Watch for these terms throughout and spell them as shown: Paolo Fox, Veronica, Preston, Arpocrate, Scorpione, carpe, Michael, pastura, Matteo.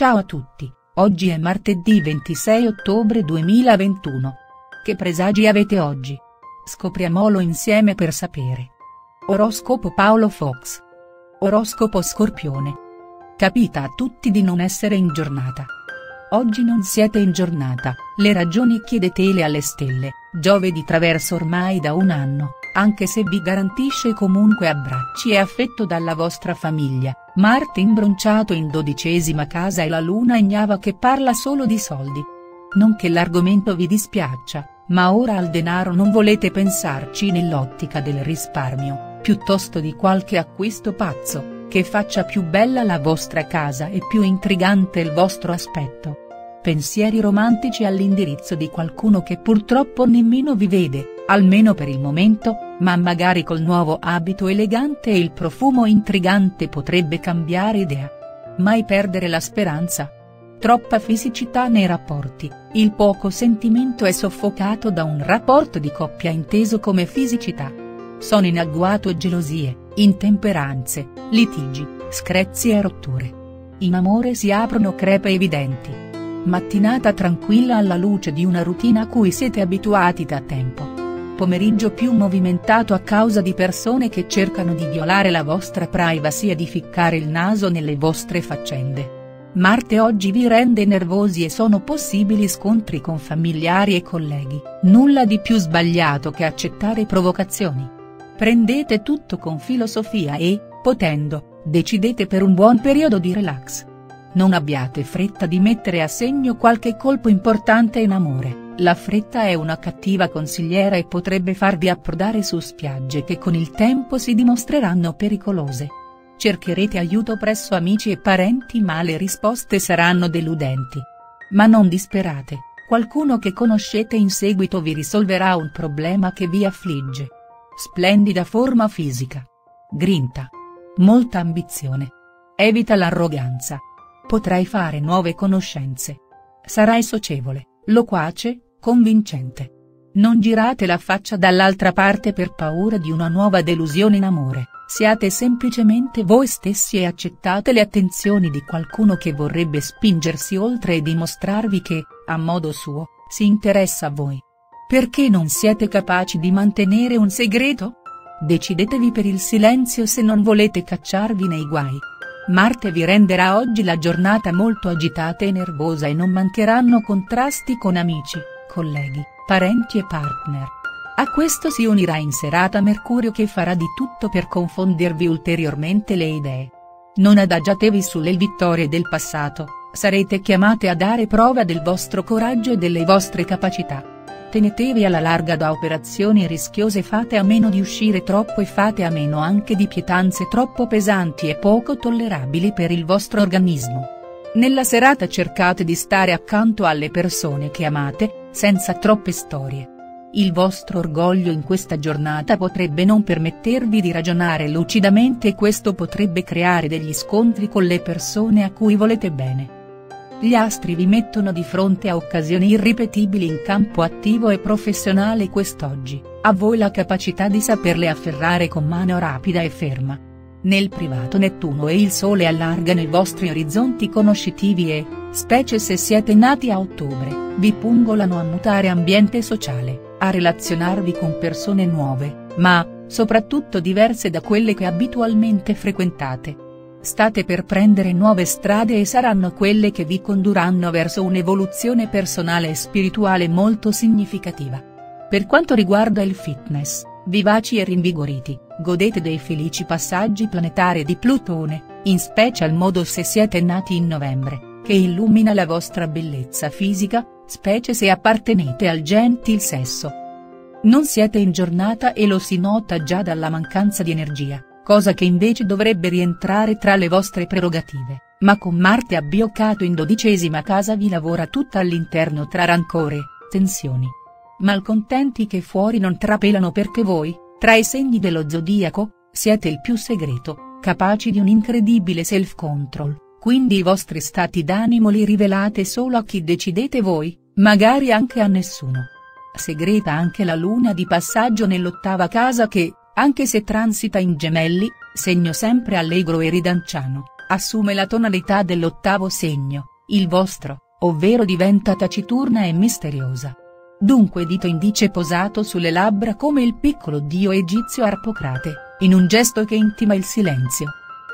Ciao a tutti, oggi è martedì 26 ottobre 2021. Che presagi avete oggi? Scopriamolo insieme per sapere. Oroscopo Paolo Fox. Oroscopo Scorpione. Capita a tutti di non essere in giornata. Oggi non siete in giornata, le ragioni chiedetele alle stelle, Giove di traverso ormai da un anno, anche se vi garantisce comunque abbracci e affetto dalla vostra famiglia, Marte imbronciato in 12ª casa e la Luna ignava che parla solo di soldi. Non che l'argomento vi dispiaccia, ma ora al denaro non volete pensarci nell'ottica del risparmio, piuttosto di qualche acquisto pazzo, che faccia più bella la vostra casa e più intrigante il vostro aspetto. Pensieri romantici all'indirizzo di qualcuno che purtroppo nemmeno vi vede, almeno per il momento, ma magari col nuovo abito elegante e il profumo intrigante potrebbe cambiare idea. Mai perdere la speranza. Troppa fisicità nei rapporti, il poco sentimento è soffocato da un rapporto di coppia inteso come fisicità. Sono in agguato gelosie, intemperanze, litigi, screzi e rotture. In amore si aprono crepe evidenti. Mattinata tranquilla alla luce di una routine a cui siete abituati da tempo. Pomeriggio più movimentato a causa di persone che cercano di violare la vostra privacy e di ficcare il naso nelle vostre faccende. Marte oggi vi rende nervosi e sono possibili scontri con familiari e colleghi, nulla di più sbagliato che accettare provocazioni. Prendete tutto con filosofia e, potendo, decidete per un buon periodo di relax. Non abbiate fretta di mettere a segno qualche colpo importante in amore, la fretta è una cattiva consigliera e potrebbe farvi approdare su spiagge che con il tempo si dimostreranno pericolose. Cercherete aiuto presso amici e parenti ma le risposte saranno deludenti. Ma non disperate, qualcuno che conoscete in seguito vi risolverà un problema che vi affligge. Splendida forma fisica. Grinta. Molta ambizione. Evita l'arroganza. Potrai fare nuove conoscenze. Sarai socievole, loquace, convincente. Non girate la faccia dall'altra parte per paura di una nuova delusione in amore, siate semplicemente voi stessi e accettate le attenzioni di qualcuno che vorrebbe spingersi oltre e dimostrarvi che, a modo suo, si interessa a voi. Perché non siete capaci di mantenere un segreto? Decidetevi per il silenzio se non volete cacciarvi nei guai. Marte vi renderà oggi la giornata molto agitata e nervosa e non mancheranno contrasti con amici, colleghi, parenti e partner. A questo si unirà in serata Mercurio che farà di tutto per confondervi ulteriormente le idee. Non adagiatevi sulle vittorie del passato, sarete chiamate a dare prova del vostro coraggio e delle vostre capacità. Tenetevi alla larga da operazioni rischiose, fate a meno di uscire troppo e fate a meno anche di pietanze troppo pesanti e poco tollerabili per il vostro organismo. Nella serata cercate di stare accanto alle persone che amate, senza troppe storie. Il vostro orgoglio in questa giornata potrebbe non permettervi di ragionare lucidamente e questo potrebbe creare degli scontri con le persone a cui volete bene. Gli astri vi mettono di fronte a occasioni irripetibili in campo attivo e professionale quest'oggi, a voi la capacità di saperle afferrare con mano rapida e ferma. Nel privato Nettuno e il Sole allargano i vostri orizzonti conoscitivi e, specie se siete nati a ottobre, vi pungolano a mutare ambiente sociale, a relazionarvi con persone nuove, ma, soprattutto diverse da quelle che abitualmente frequentate. State per prendere nuove strade e saranno quelle che vi condurranno verso un'evoluzione personale e spirituale molto significativa. Per quanto riguarda il fitness, vivaci e rinvigoriti, godete dei felici passaggi planetari di Plutone, in special modo se siete nati in novembre, che illumina la vostra bellezza fisica, specie se appartenete al gentil sesso. Non siete in giornata e lo si nota già dalla mancanza di energia, cosa che invece dovrebbe rientrare tra le vostre prerogative, ma con Marte abbiocato in 12ª casa vi lavora tutta all'interno tra rancore, tensioni. Malcontenti che fuori non trapelano perché voi, tra i segni dello zodiaco, siete il più segreto, capaci di un incredibile self-control, quindi i vostri stati d'animo li rivelate solo a chi decidete voi, magari anche a nessuno. Segreta anche la Luna di passaggio nell'8ª casa che, anche se transita in Gemelli, segno sempre allegro e ridanciano, assume la tonalità dell'ottavo segno, il vostro, ovvero diventa taciturna e misteriosa. Dunque dito indice posato sulle labbra come il piccolo dio egizio Arpocrate, in un gesto che intima il silenzio.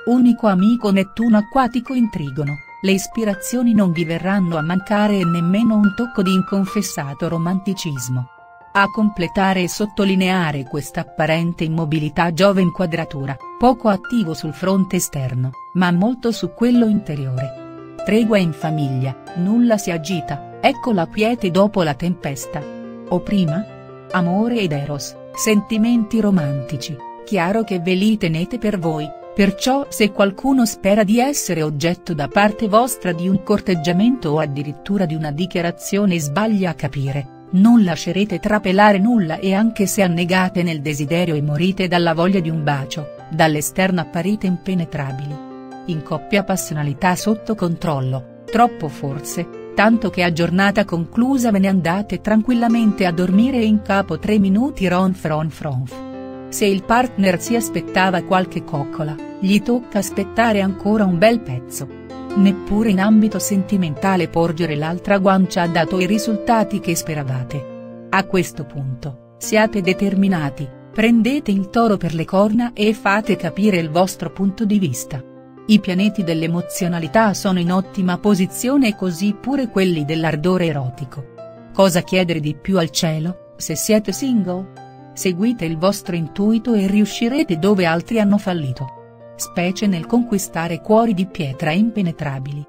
Unico amico Nettuno acquatico intrigono, le ispirazioni non vi verranno a mancare e nemmeno un tocco di inconfessato romanticismo. A completare e sottolineare questa apparente immobilità Giove in quadratura, poco attivo sul fronte esterno, ma molto su quello interiore. Tregua in famiglia, nulla si agita. Ecco la quiete dopo la tempesta. O prima? Amore ed eros, sentimenti romantici, chiaro che ve li tenete per voi, perciò se qualcuno spera di essere oggetto da parte vostra di un corteggiamento o addirittura di una dichiarazione sbaglia a capire, non lascerete trapelare nulla e anche se annegate nel desiderio e morite dalla voglia di un bacio, dall'esterno apparite impenetrabili. In coppia passionalità sotto controllo, troppo forse. Tanto che a giornata conclusa ve ne andate tranquillamente a dormire e in capo 3 minuti ronf ronf ronf. Se il partner si aspettava qualche coccola, gli tocca aspettare ancora un bel pezzo. Neppure in ambito sentimentale porgere l'altra guancia ha dato i risultati che speravate. A questo punto, siate determinati, prendete il toro per le corna e fate capire il vostro punto di vista. I pianeti dell'emozionalità sono in ottima posizione e così pure quelli dell'ardore erotico. Cosa chiedere di più al cielo, se siete single? Seguite il vostro intuito e riuscirete dove altri hanno fallito. Specie nel conquistare cuori di pietra impenetrabili.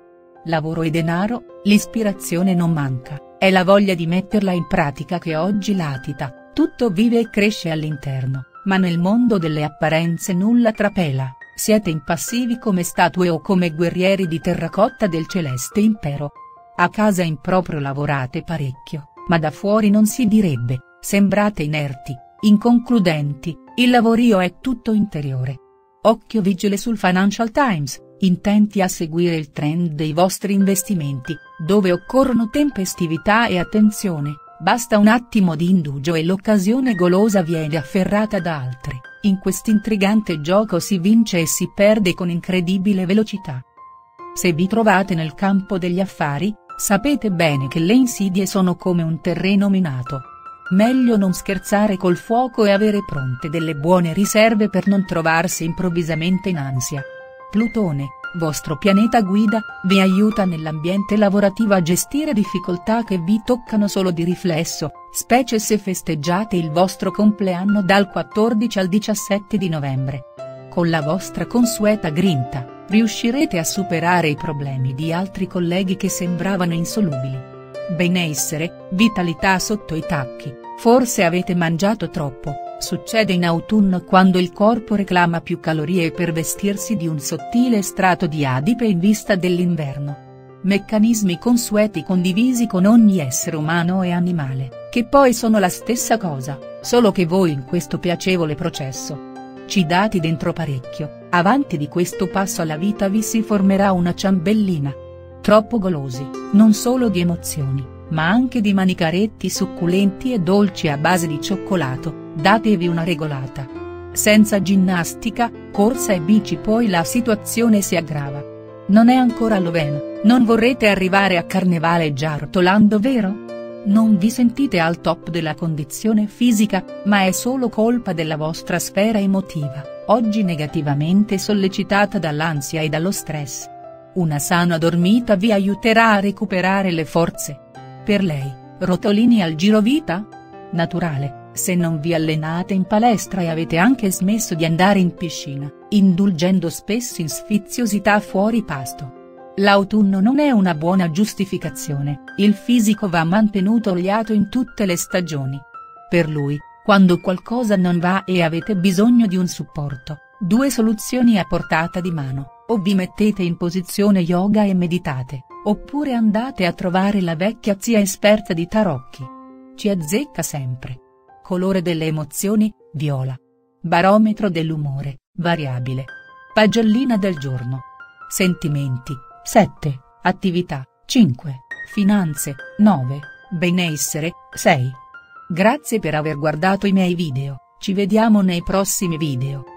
Lavoro e denaro, l'ispirazione non manca, è la voglia di metterla in pratica che oggi latita, tutto vive e cresce all'interno, ma nel mondo delle apparenze nulla trapela. Siete impassivi come statue o come guerrieri di terracotta del celeste impero. A casa in proprio lavorate parecchio, ma da fuori non si direbbe, sembrate inerti, inconcludenti, il lavorio è tutto interiore. Occhio vigile sul Financial Times, intenti a seguire il trend dei vostri investimenti, dove occorrono tempestività e attenzione, basta un attimo di indugio e l'occasione golosa viene afferrata da altri. In quest'intrigante gioco si vince e si perde con incredibile velocità. Se vi trovate nel campo degli affari, sapete bene che le insidie sono come un terreno minato. Meglio non scherzare col fuoco e avere pronte delle buone riserve per non trovarsi improvvisamente in ansia. Plutone, vostro pianeta guida, vi aiuta nell'ambiente lavorativo a gestire difficoltà che vi toccano solo di riflesso, specie se festeggiate il vostro compleanno dal 14 al 17 di novembre. Con la vostra consueta grinta, riuscirete a superare i problemi di altri colleghi che sembravano insolubili. Benessere, vitalità sotto i tacchi, forse avete mangiato troppo. Succede in autunno quando il corpo reclama più calorie per vestirsi di un sottile strato di adipe in vista dell'inverno. Meccanismi consueti condivisi con ogni essere umano e animale, che poi sono la stessa cosa, solo che voi in questo piacevole processo. Ci date dentro parecchio, avanti di questo passo alla vita vi si formerà una ciambellina. Troppo golosi, non solo di emozioni, ma anche di manicaretti succulenti e dolci a base di cioccolato. Datevi una regolata. Senza ginnastica, corsa e bici poi la situazione si aggrava. Non è ancora Halloween, non vorrete arrivare a Carnevale già rotolando, vero? Non vi sentite al top della condizione fisica, ma è solo colpa della vostra sfera emotiva, oggi negativamente sollecitata dall'ansia e dallo stress. Una sana dormita vi aiuterà a recuperare le forze. Per lei, rotolini al girovita? Naturale. Se non vi allenate in palestra e avete anche smesso di andare in piscina, indulgendo spesso in sfiziosità fuori pasto. L'autunno non è una buona giustificazione, il fisico va mantenuto oliato in tutte le stagioni. Per lui, quando qualcosa non va e avete bisogno di un supporto, due soluzioni a portata di mano, o vi mettete in posizione yoga e meditate, oppure andate a trovare la vecchia zia esperta di tarocchi. Ci azzecca sempre. Colore delle emozioni, viola. Barometro dell'umore, variabile. Pagellina del giorno. Sentimenti, 7, attività, 5, finanze, 9, benessere, 6. Grazie per aver guardato i miei video, ci vediamo nei prossimi video.